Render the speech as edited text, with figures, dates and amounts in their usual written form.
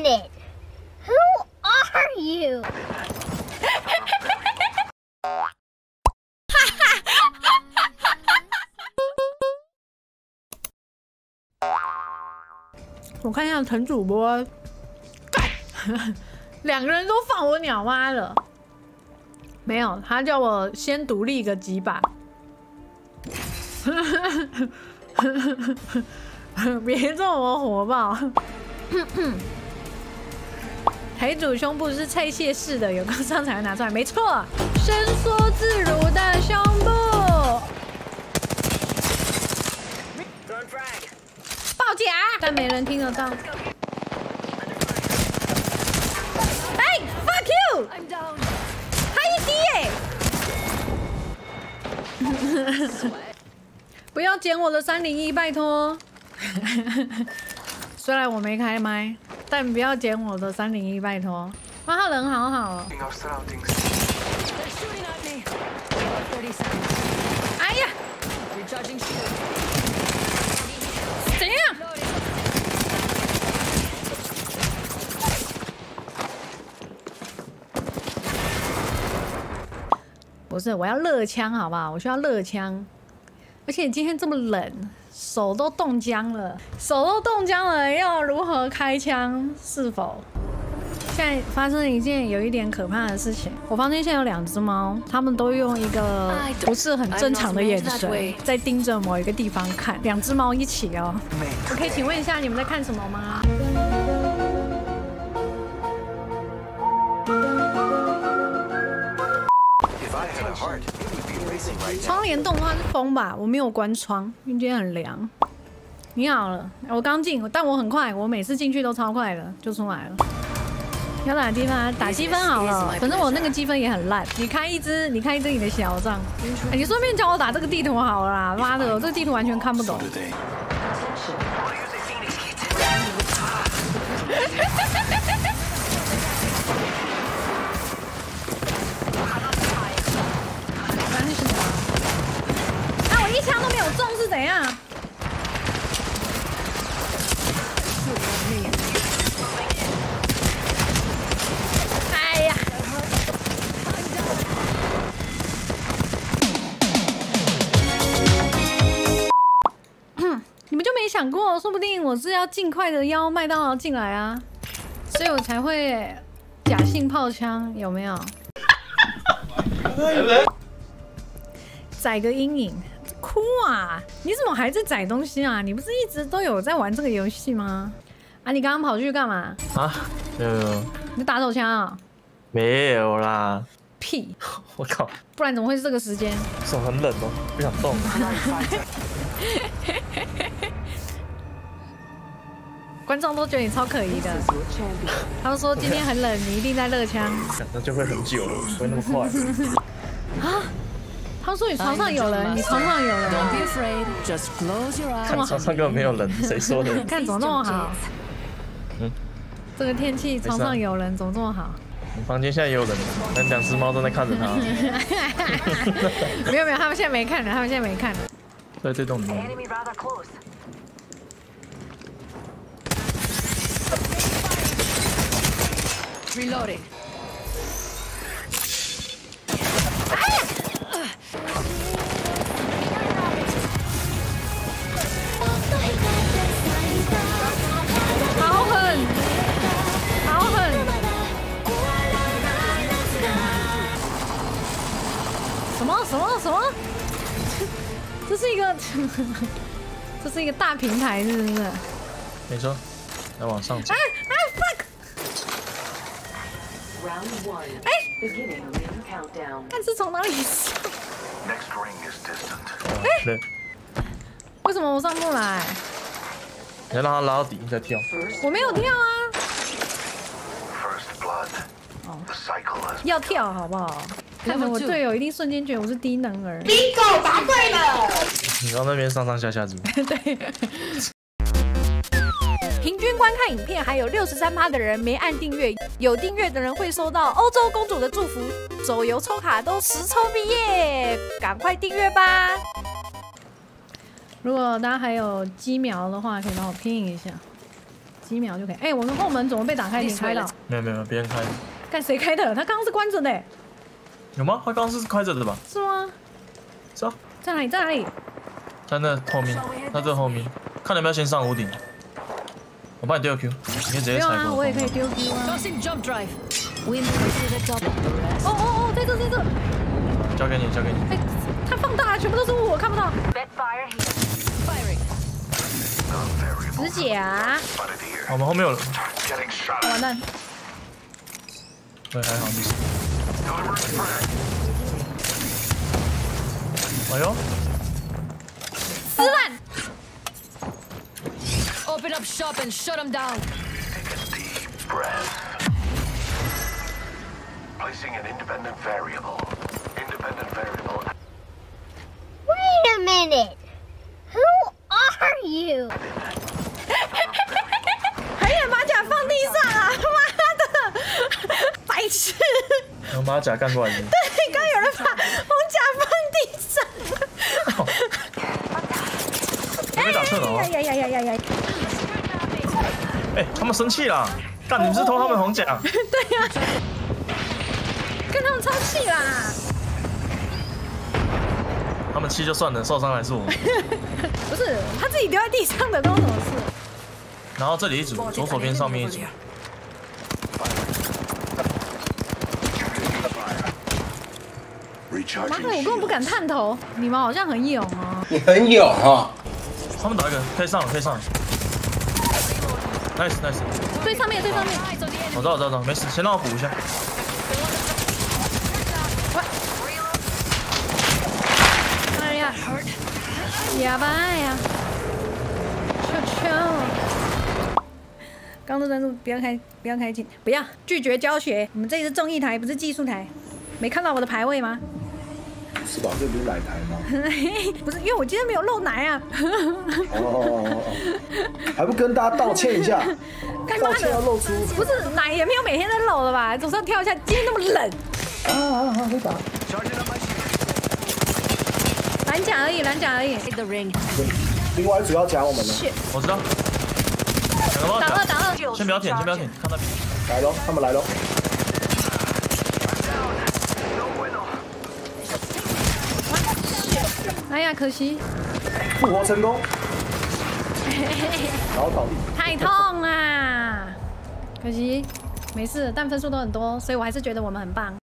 minute. Who are you?我看一下陈主播，两个人都放我鸟妈了。没有，他叫我先独立个几把。别这么火爆。台主胸部是拆卸式的，有工伤才会拿出来，没错，伸缩自如的胸部。爆甲，但没人听得到。哎 ，fuck you！ 他一滴耶！不要捡我的301，拜托。虽然我没开麦。 但不要捡我的301，拜托！哇，他人好好哦。哎呀！怎样？不是，我要热枪，好不好？我需要热枪。而且今天这么冷。 手都冻僵了，手都冻僵了，要如何开枪？是否？现在发生了一件有一点可怕的事情，我房间现在有2只猫，它们都用一个不是很正常的眼神在盯着某一个地方看，2只猫一起哦。我可以请问一下你们在看什么吗？ 窗帘动的话是风吧，我没有关窗，因为今天很凉。你好了，我刚进，但我很快，我每次进去都超快的，就出来了。要打积分，打积分好了，反正我那个积分也很烂。你开一只，你开一只你的小账。哎，你顺便教我打这个地图好了啦，妈的，我这个地图完全看不懂。怎样？哎呀！你们就没想过，说不定我是要尽快的邀麦当劳进来啊，所以我才会假性炮枪，有没有？载个阴影。 哭啊！你怎么还在载东西啊？你不是一直都有在玩这个游戏吗？啊，你刚刚跑去干嘛？啊，没有。你打手枪啊？没有啦。屁！我靠！不然怎么会是这个时间？手很冷哦，不想动。观众都觉得你超可疑的。他们说今天很冷，你一定在热枪。那就会很久了，不会那么快。啊！ 他说：“你床上有人，你床上有人。”Don't be afraid, just close your eyes。看床上根本没有人，谁说的？看怎么这么好？嗯，这个天气床上有人，怎么这么好？你房间现在也有人，那2只猫正在看着他。没有没有，他们现在没看了，他们现在没看了。在这栋里面。Reloading。 什么？这是一个，这是一个大平台，是不是？没错，要往上走。哎哎 fuck！ 哎，看是从哪里？哎，为什么我上不来？你要让他拉到底再跳。我没有跳啊。哦，要跳好不好？ 看着我队友一定瞬间觉得我是低能儿。Bingo， 答对了。你到那边上上下下组。对。平均观看影片还有63%的人没按订阅，有订阅的人会收到欧洲公主的祝福，手游抽卡都10抽毕业，赶快订阅吧。如果大家还有鸡苗的话，可以帮我拼一下。几秒就可以。哎，我们后门怎么被打开？你开了？没有，别人开的。看谁开的？他刚刚是关着的。有吗？他刚刚是开着的吧？是吗？走。在哪里？在哪里？在那后面，在这后面。看你们要先上屋顶。我帮你丢 Q， 你可以直接踩过。我也可以丢 Q 啊。哦，在这。交给你。哎，他放大，全部都是雾，我看不到。 指甲，我们后面有人，完蛋。对，还好没事。哎呦！子弹 ！Open up shop and shut them down. Placing an independent variable. Independent variable. Wait a minute. Who are you? 还有马甲放地上啊！妈的，白痴！有马甲干过来的。对，刚有人把红甲放地上。被打中了！哎呀！哎，他们生气了！干，你们是偷他们红甲？对呀，跟他们超气啦！他们气就算了，受伤还是我。不是，他自己丢在地上的，关我什么事？ 然后这里一组，左手边上面一组。妈的，我根本不敢探头，你们好像很勇哦。你很勇哦。他们打一个，可以上。Nice。最上面。我知道，没事，先让我补一下。哎呀，哑巴呀！球。 刚都专注，不要开镜，不要拒绝教学。我们这里是综艺台，不是技术台。没看到我的牌位吗？是吧？这不是奶台吗？不是，因为我今天没有露奶啊。哦，还不跟大家道歉一下？道歉要露出。不是奶也没有每天在露的吧？总是要跳一下。今天那么冷。啊！可以打。蓝甲而已。另外一组要夹我们了。我知道。 打了，先不要舔，看到没？来喽，他们来喽！哎呀，可惜！复活成功！然后倒地。太痛啦！可惜，没事，但分数都很多，所以我还是觉得我们很棒。